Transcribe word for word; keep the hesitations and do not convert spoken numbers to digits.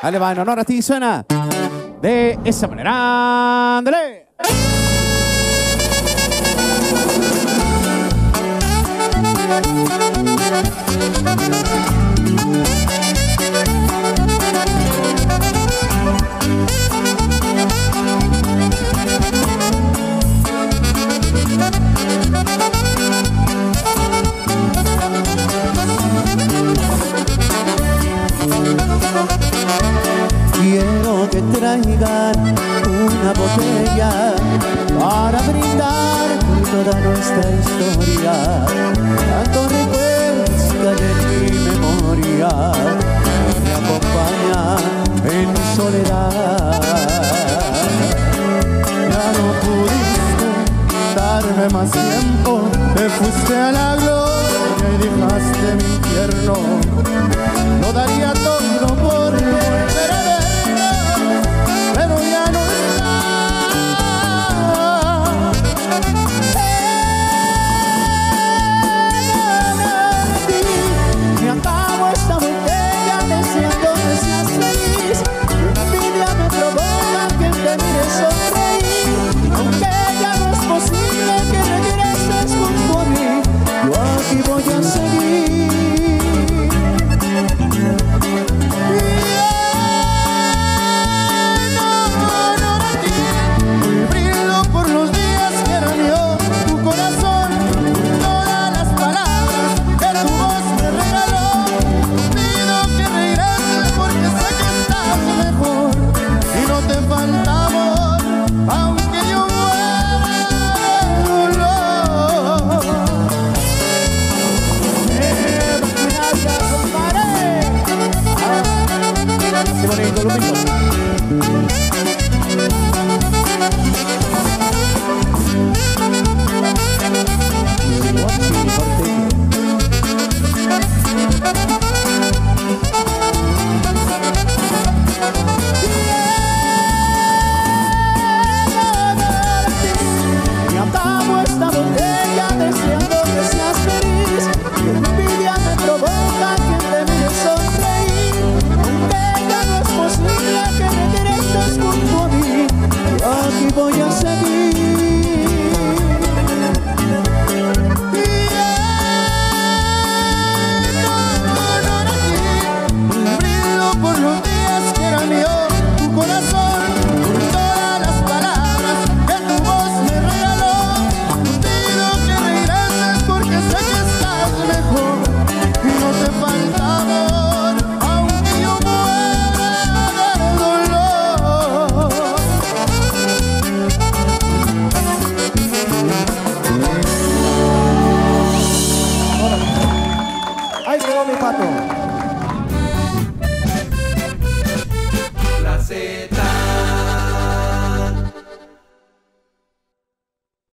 Dale, va, en honor a ti, suena de esa manera. ¡Ándale! Quiero que traigan una botella para brindar toda nuestra historia, tantos recuerdos que hay en mi memoria, que me acompañan en mi soledad. Ya no pudiste darme más tiempo, te fuiste a la gloria y dejaste mi infierno.